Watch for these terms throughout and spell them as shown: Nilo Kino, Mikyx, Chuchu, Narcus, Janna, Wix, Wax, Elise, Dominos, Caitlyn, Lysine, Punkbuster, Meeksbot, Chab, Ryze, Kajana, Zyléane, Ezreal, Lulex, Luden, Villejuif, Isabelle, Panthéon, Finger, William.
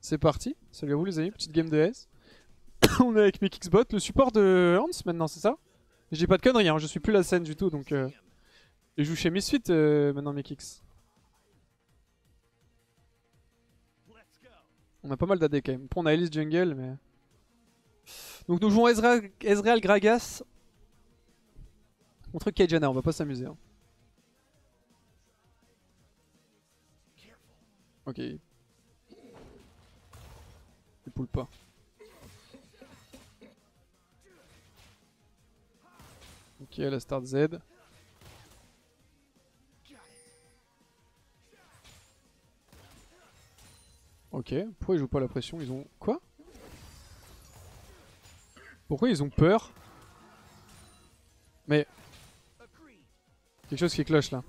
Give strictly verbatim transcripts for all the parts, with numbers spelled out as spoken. C'est parti, salut à vous les amis, petite game de S. On est avec Meeksbot, le support de Hans maintenant, c'est ça? Je dis pas de conneries, hein, je suis plus la scène du tout, donc... Euh... Je joue chez Misfit euh, maintenant Mikyx. On a pas mal d'A D quand même. On a Elise jungle, mais... Donc nous jouons Ezreal, Ezreal Gragas. Contre Kajana, on va pas s'amuser. Hein. Ok. Il pull pas. Ok, la start Z. Ok, pourquoi ils jouent pas la pression? Ils ont... Quoi? Pourquoi ils ont peur? Mais... Quelque chose qui cloche là.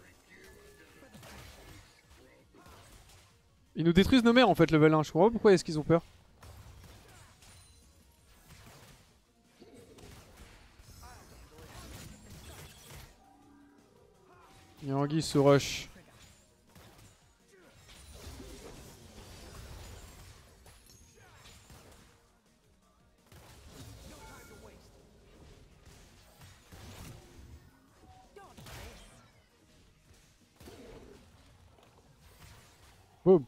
Ils nous détruisent nos mères en fait, level un. Je comprends pas pourquoi est-ce qu'ils ont peur. Yangi se rush. Boom.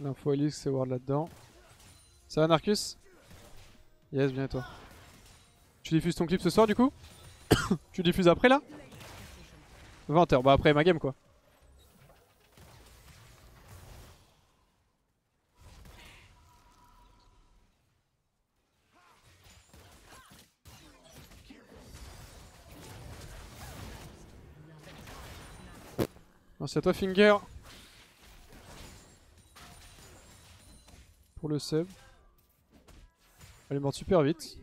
L'info Elise c'est ward là-dedans. Ça va Narcus? Yes, bien et toi? Tu diffuses ton clip ce soir du coup? Tu diffuses après là? vingt heures, bah après ma game quoi. Merci à toi Finger pour le sub. Elle est morte super vite.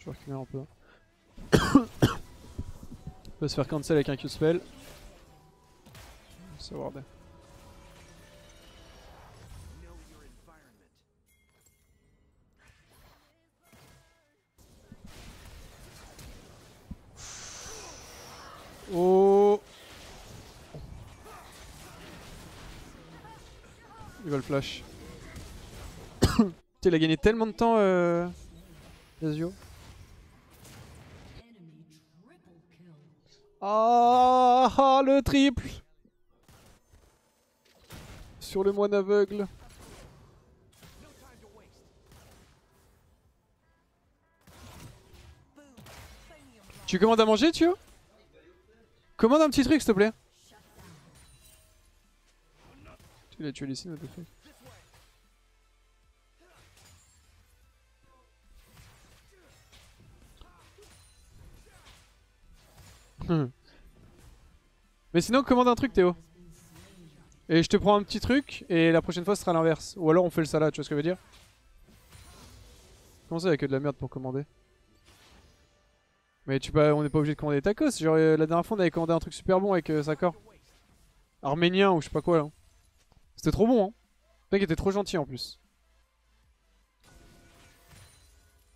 Je vais reculer un peu. On peut se faire cancel avec un Q-spell. C'est wardé. Oh, il va le flash. Il a gagné tellement de temps, euh... Azio. Ah, ah, le triple sur le moine aveugle. Tu commandes à manger, Théo? Commande un petit truc s'il te plaît. Tu l'as tué ici, mais t'as fait. Hmm. Mais sinon commande un truc Théo. Et je te prends un petit truc et la prochaine fois ce sera l'inverse. Ou alors on fait le salade, tu vois ce que je veux dire? Comment ça il y a que de la merde pour commander? Mais tu peux, on n'est pas obligé de commander des tacos, genre euh, la dernière fois on avait commandé un truc super bon avec euh, Sakor. Arménien ou je sais pas quoi là. C'était trop bon hein. Le mec était trop gentil en plus.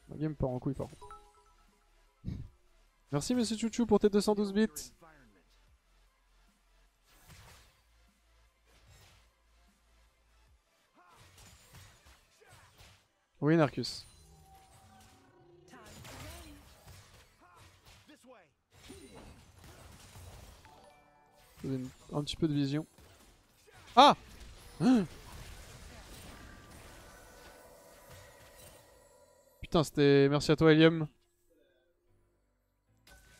La game part en couille par contre. Merci monsieur Chuchu pour tes deux cent douze bits. Oui Narcus. Un petit peu de vision. Ah hein. Putain c'était... Merci à toi William.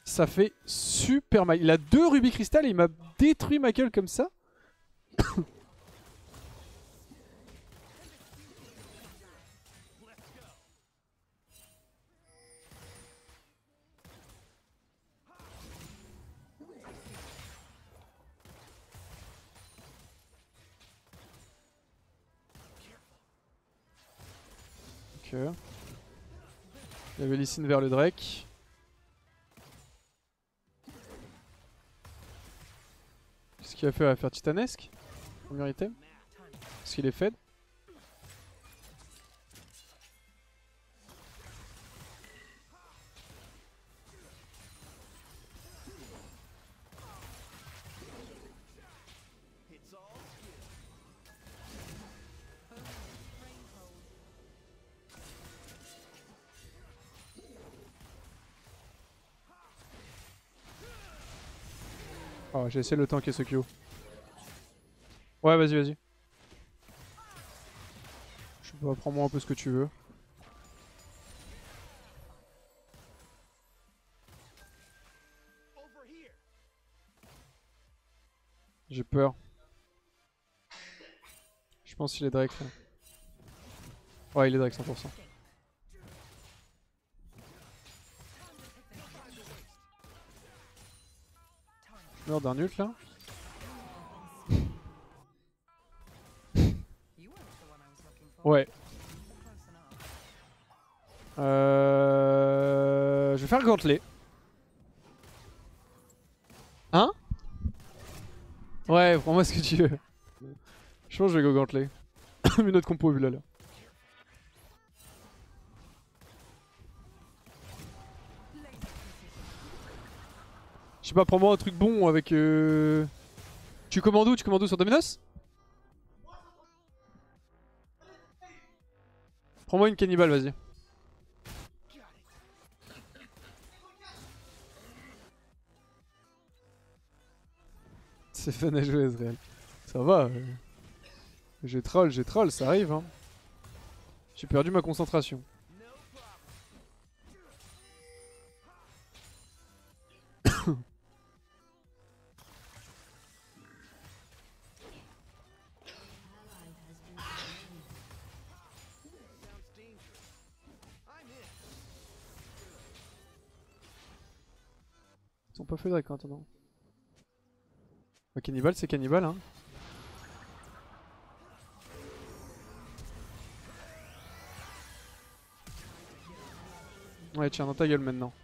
Ça fait super mal. Il a deux rubis cristal et il m'a détruit ma gueule comme ça. Ok. Il y avait Lysine vers le Drake. Qu'est-ce qu'il a fait? Il va faire titanesque. Premier item. Est-ce qu'il est fed? Oh, j'ai essayé de le tanker ce Q. Ouais, vas-y, vas-y. Je sais pas, prends-moi un peu ce que tu veux. J'ai peur. Je pense qu'il est Drake. Hein. Ouais, il est Drake cent pour cent. Je meurs d'un ult là. Ouais. Euh... Je vais faire le gantelet. Hein? Ouais, prends-moi ce que tu veux. Je pense que je vais go gantelet. Une autre compo vu là là. Je sais pas, prends-moi un truc bon avec... Euh... Tu commandes où? Tu commandes où sur Dominos? Prends-moi une cannibale, vas-y. C'est fun à jouer Ezreal. Ça va. Euh... J'ai troll, j'ai troll, ça arrive. Hein. J'ai perdu ma concentration. Ils sont pas fait Drake maintenant. Bah, cannibal, c'est cannibal, hein. Ouais, tiens, dans ta gueule maintenant.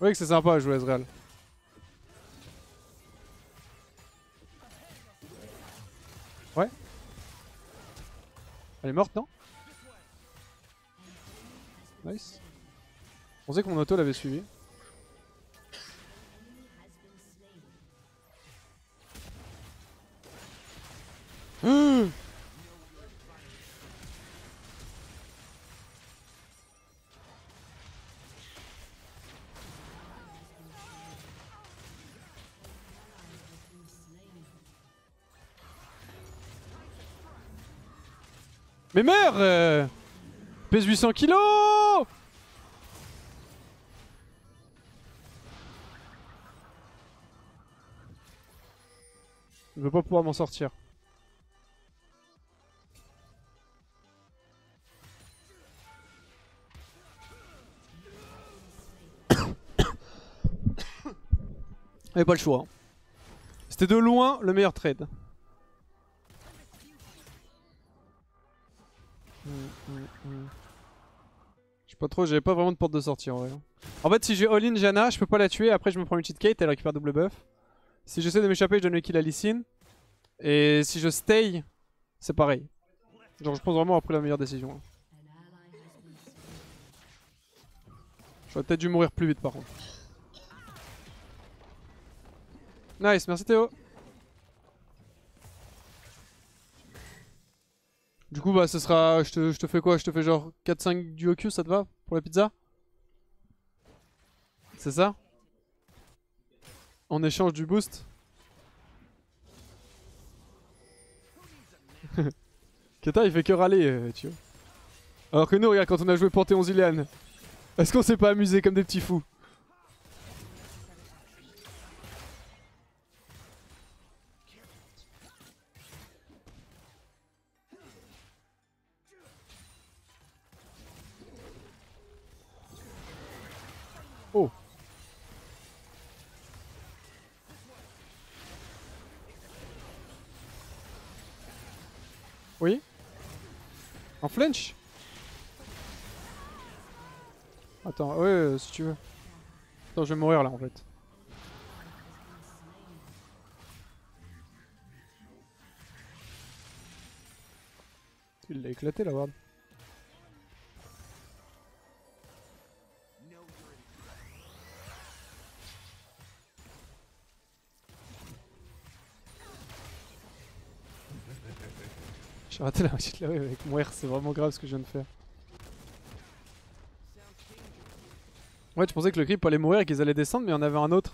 Ouais, que c'est sympa à jouer Ezreal. Ouais. Elle est morte, non? Nice. On sait que mon auto l'avait suivi. Mais meurs euh, pèse huit cents kilos. Je vais pas pouvoir m'en sortir. J'avais pas le choix. Hein. C'était de loin le meilleur trade. Je sais pas trop, j'avais pas vraiment de porte de sortie en vrai. En fait, si j'ai all-in Janna, je peux pas la tuer. Après, je me prends une petite Kate, elle récupère double buff. Si j'essaie de m'échapper, je donne le kill à Lysine. Et si je stay, c'est pareil. Genre, je pense vraiment après la meilleure décision. J'aurais peut-être dû mourir plus vite par contre. Nice, merci Théo. Du coup, bah, ce sera. Je te, je te fais quoi? Je te fais genre quatre cinq duo Q, ça te va? Pour la pizza? C'est ça? En échange du boost? Keta, il fait que râler, euh, tu vois. Alors que nous, regarde, quand on a joué Panthéon Zyléane, est-ce qu'on s'est pas amusé comme des petits fous? Oh. Oui. En flinch. Attends, ouais, euh, si tu veux. Attends, je vais mourir là en fait. Il l'a éclaté la ward. J'ai raté la petite là, ouais, avec mon R, c'est vraiment grave ce que je viens de faire. Ouais, je pensais que le creep allait mourir et qu'ils allaient descendre, mais il y en avait un autre.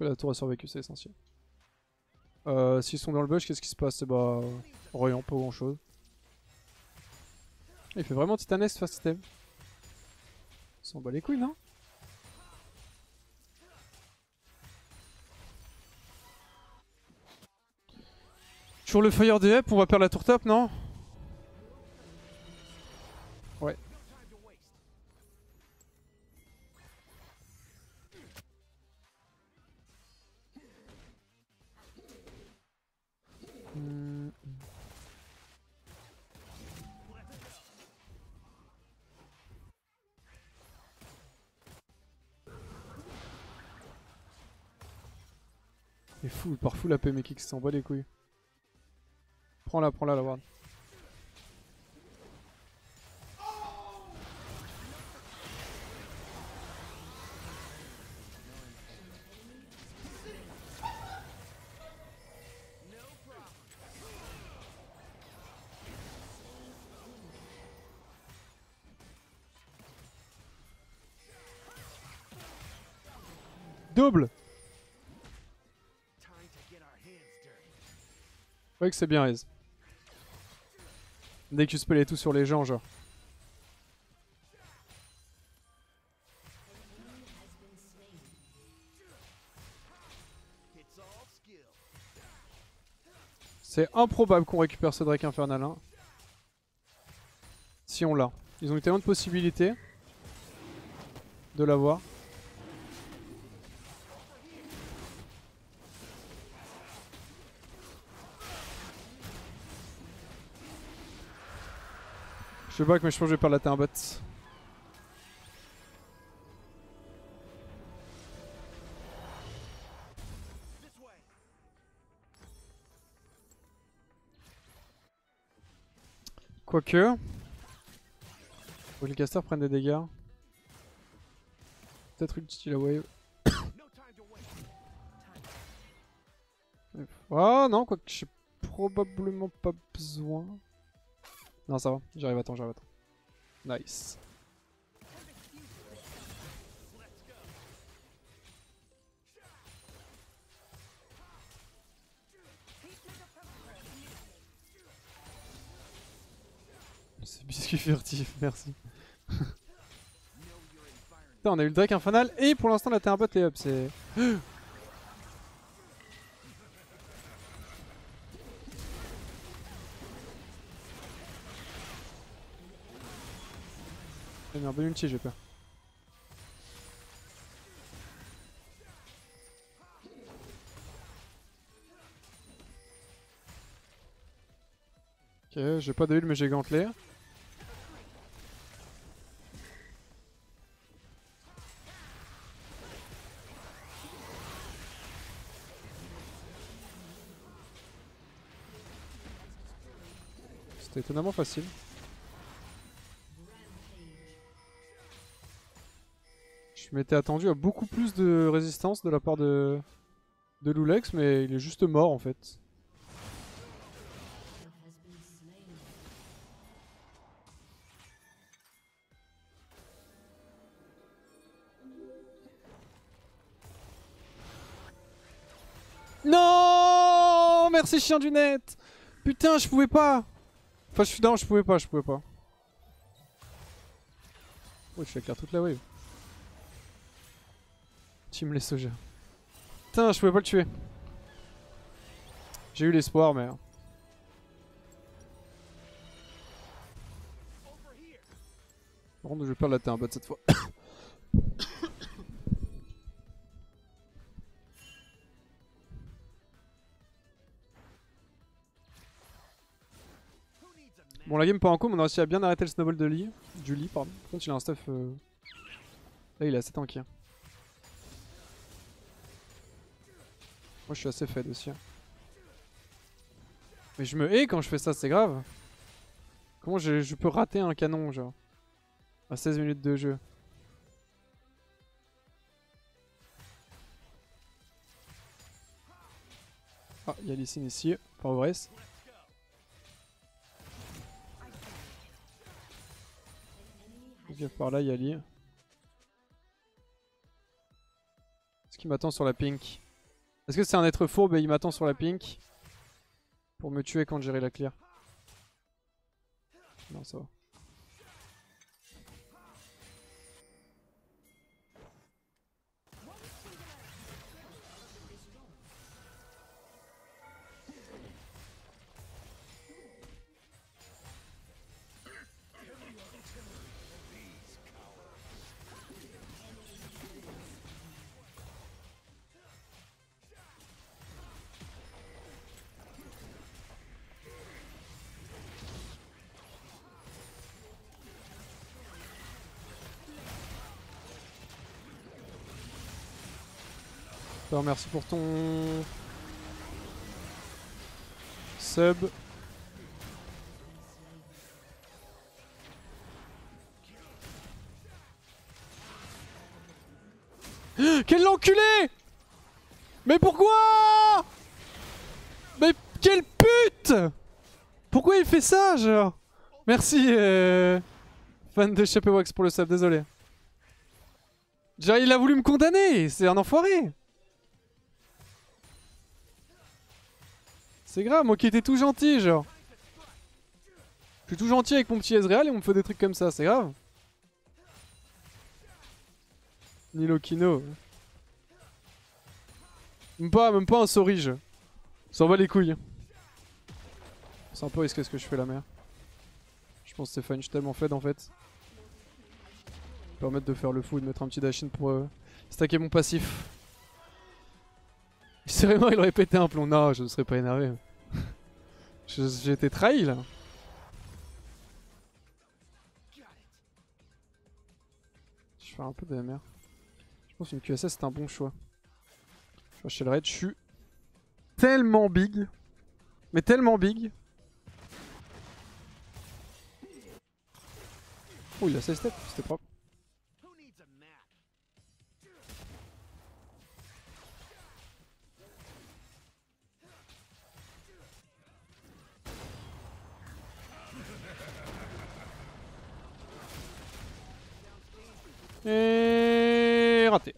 Après la tour a survécu, c'est essentiel. Euh, S'ils sont dans le bush, qu'est-ce qui se passe? Bah, Royan, pas grand chose. Il fait vraiment titanesque face step. Il s'en bat les couilles, non? Toujours le fire de Hep, on va perdre la tour top, non? Ouais. Mmh. Il est fou, il part fou la P, Mikyx s'en bat les couilles. Prends-la, prends-la, la ward. Double. Ouais que c'est bien, Ryze. Dès que tu spellais tout sur les gens, genre. C'est improbable qu'on récupère ce Drake infernal. Hein. Si on l'a. Ils ont eu tellement de possibilités de l'avoir. Je back mais je pense que je vais perdre la terre un bot. Quoique... Faut que les casters prennent des dégâts. Peut-être utile la wave. Oh non, quoique j'ai probablement pas besoin. Non ça va, j'arrive à temps, j'arrive à temps. Nice. C'est biscuit furtif, merci. Putain, on a eu le Drake infernal et pour l'instant la Terre bot est up, c'est... J'ai mis un bon ulti, j'ai peur. Ok, j'ai pas de heal mais j'ai gantelé. C'était étonnamment facile. Je m'étais attendu à beaucoup plus de résistance de la part de, de Lulex, mais il est juste mort en fait. Non, merci chien du net. Putain, je pouvais pas. Enfin, je suis non, je pouvais pas, je pouvais pas. Oh, je fais éclair toute la wave. Team les soja. Putain, je pouvais pas le tuer. J'ai eu l'espoir, mais... Par contre, je vais perdre la terre bot cette fois. Bon, la game pas en cours, mais on a réussi à bien arrêter le snowball de Lee. Du Lee, pardon. Par contre, il a un stuff... Euh... Là, il est assez tanky. Hein. Moi je suis assez fed aussi. Mais je me hais quand je fais ça, c'est grave. Comment je, je peux rater un canon genre à seize minutes de jeu. Ah, il y a Lysine ici, par Brest. Par là, il y a Lee. Est-ce qu'il m'attend sur la pink? Est-ce que c'est un être fourbe et il m'attend sur la pink pour me tuer quand j'irai la clear? Non, ça va. Alors, merci pour ton sub. Quel enculé! Mais pourquoi? Mais quelle pute! Pourquoi il fait ça, genre? Merci, euh... fan de Chapewax pour le sub, désolé. Genre, il a voulu me condamner, c'est un enfoiré! C'est grave, moi qui étais tout gentil, genre. Je suis tout gentil avec mon petit Ezreal et on me fait des trucs comme ça, c'est grave. Nilo Kino. Même pas, même pas un sorige. S'en va les couilles. C'est un peu risqué ce que je fais la merde. Je pense que c'est fun, je suis tellement fed en fait. Permettre de faire le fou et de mettre un petit dashin pour euh, stacker mon passif. Sérieusement, il aurait pété un plomb. Non, je ne serais pas énervé. J'ai été trahi là. Je fais un peu de la merde. Je pense qu'une Q S S c'est un bon choix. Enfin, chez le raid, je suis tellement big. Mais tellement big. Oh, il a seize steps, c'était propre. Et raté.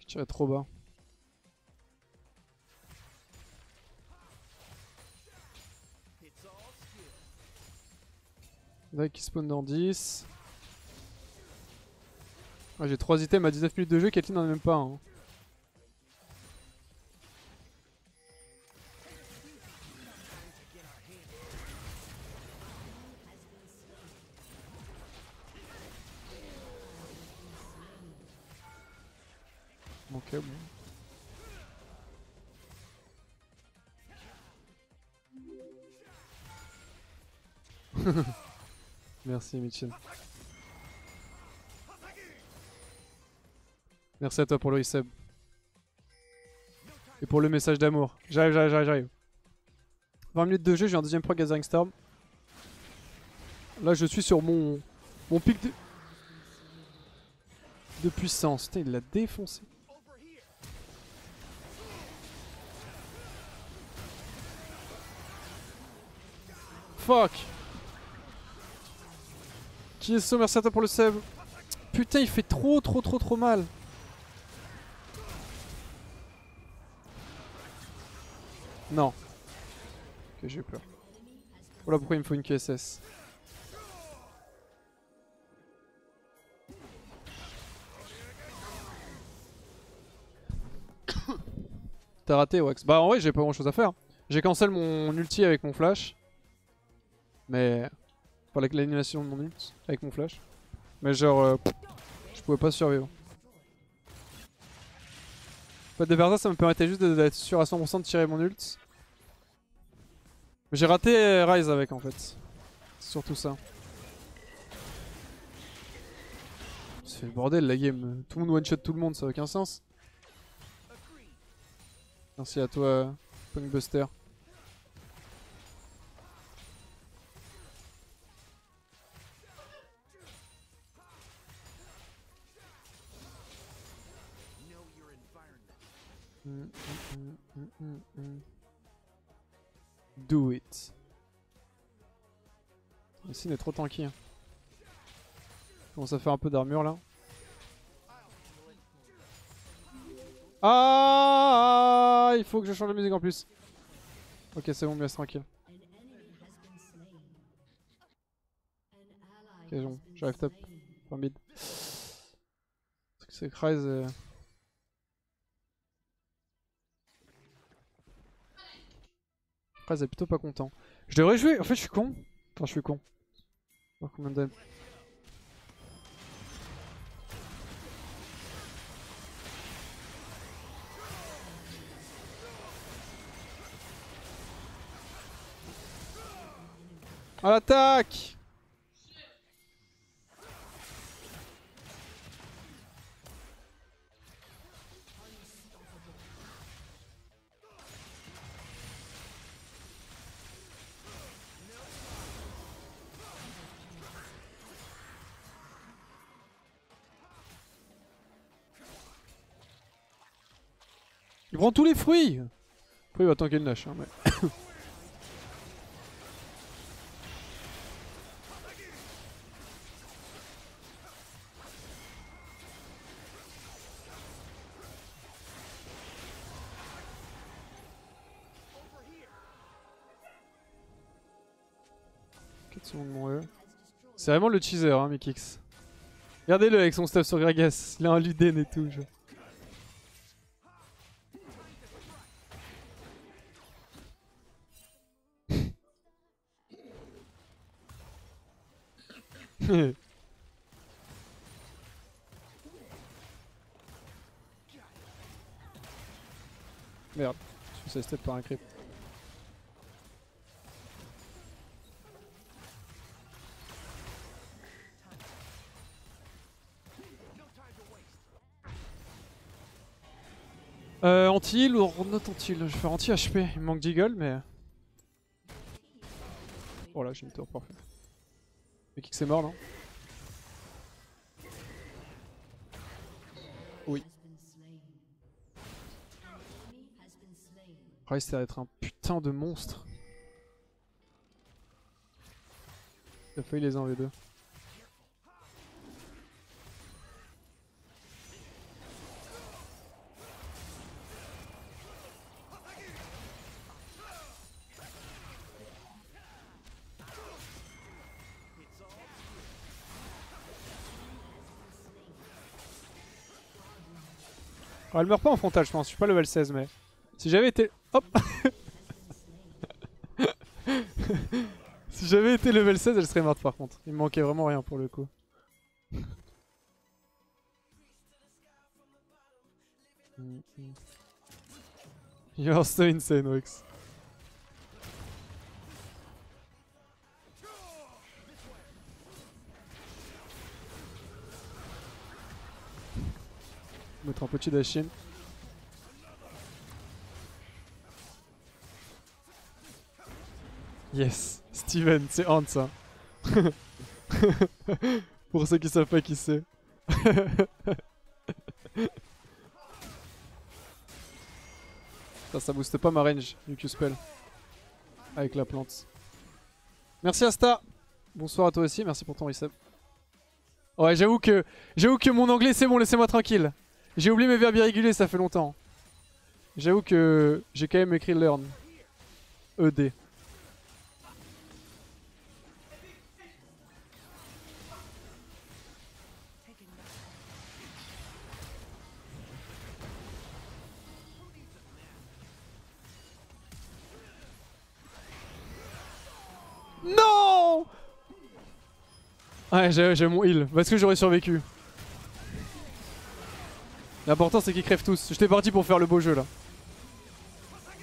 Je tirais trop bas. Drake qui spawn dans dix. Ah, j'ai trois items à dix-neuf minutes de jeu, Caitlyn n'en a même pas un. Hein. Ok, bon. Merci Mitchell. Merci à toi pour le resub. Et pour le message d'amour. J'arrive, j'arrive, j'arrive, j'arrive. vingt minutes de jeu, j'ai un deuxième pro Gathering Storm. Là je suis sur mon, mon pic de... de puissance. Putain, il l'a défoncé. Fuck! Qui est ce? Merci à toi pour le sub. Putain, il fait trop, trop, trop, trop mal. Non. Ok, j'ai eu peur. Voilà pourquoi il me faut une Q S S. T'as raté, Wax. Bah, en vrai, j'ai pas grand chose à faire. J'ai cancel mon ulti avec mon flash. Mais... Enfin, avec l'annulation de mon ult, avec mon flash. Mais genre, euh, je pouvais pas survivre. En fait, de faire ça, ça me permettait juste d'être sûr à cent pour cent de tirer mon ult. Mais j'ai raté Ryze avec, en fait. C'est surtout ça. C'est le bordel, la game. Tout le monde one-shot tout le monde, ça n'a aucun sens. Merci à toi, Punkbuster. Mm, mm, mm, mm, mm. Do it. Lysine est trop tanky. Hein. Je commence à faire un peu d'armure là. Ah, il faut que je change de musique en plus. Ok, c'est bon, mais c'est tranquille. Ok, bon, j'arrive top. Enfin, mid. C'est Ryze. Et... Ryze est plutôt pas content. Je devrais jouer. En fait, je suis con. Enfin, je suis con. Voir combien de... À l'attaque! Il prend tous les fruits! Après il va tanker une lâche, hein, mais... C'est vraiment le cheeser, hein, Mikyx. Regardez-le avec son stuff sur Gragas, il a un Luden et tout. Je... Merde, je suis step par un creep. Euh, anti-heal ou not anti-heal? Je vais faire anti-H P, il me manque d'eagle mais... Oh là, j'ai une tour, parfait. Mais Kix est mort là. Oui. Ryze, ça va être un putain de monstre. Il a failli les un v deux. Oh, elle meurt pas en frontal, je pense. Je suis pas level seize, mais si j'avais été... Hop. Si j'avais été level seize, elle serait morte par contre. Il me manquait vraiment rien pour le coup. You're so insane, Wix. Mettre un petit dashin. Yes, Steven, c'est Hans ça. Pour ceux qui savent pas qui c'est. Ça, ça booste pas ma range, U Q spell. Avec la plante. Merci Asta. Bonsoir à toi aussi, merci pour ton reset. Ouais, j'avoue que j'avoue que mon anglais c'est bon, laissez-moi tranquille. J'ai oublié mes verbes irréguliers, ça fait longtemps. J'avoue que j'ai quand même écrit learn. E D. Non! Ouais, j'ai mon heal, parce que j'aurais survécu. L'important c'est qu'ils crèvent tous. J'étais parti pour faire le beau jeu là.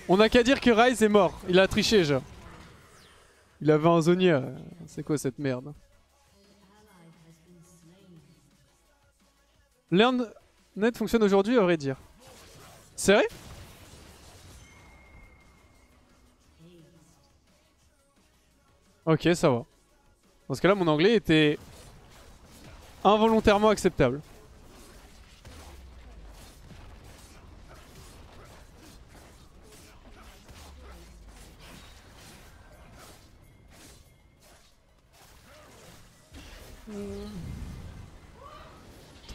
On a qu'à dire que Ryze est mort. Il a triché genre. Il avait un zonier. C'est quoi cette merde? LearnNet fonctionne aujourd'hui à vrai dire. C'est vrai? Ok, ça va. Dans ce cas là mon anglais était involontairement acceptable.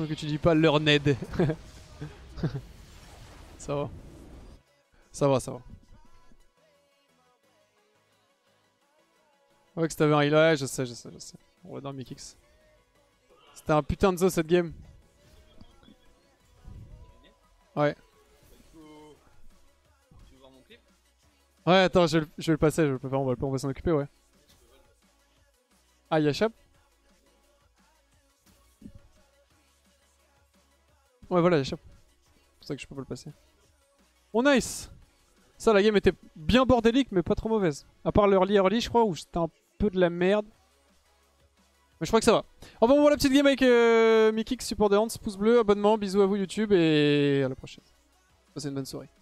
Que tu dis pas leur ned. Ça va. Ça va, ça va. Ouais, que t'avais un heal, ouais, je sais, je sais, je sais. On va dans Mikyx. C'était un putain de zo cette game. Ouais. Tu veux voir mon clip? Ouais, attends, je vais, je vais le passer, je vais le préparer, on va, va s'en occuper, ouais. Ah, y'a Chab? Ouais, voilà, y'a Chab. C'est pour ça que je peux pas le passer. Oh, nice! Ça, la game était bien bordélique, mais pas trop mauvaise. À part l'early early, je crois, où c'était un peu de la merde. Mais je crois que ça va. Enfin, on voit la petite game avec euh, Mikyx, support de Hans, pouce bleu, abonnement, bisous à vous YouTube et à la prochaine. Passez une bonne soirée.